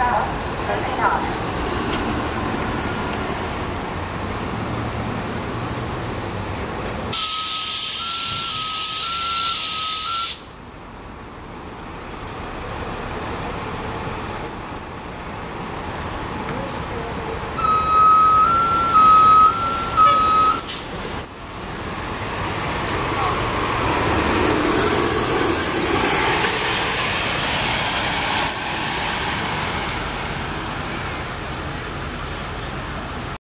到，准备好。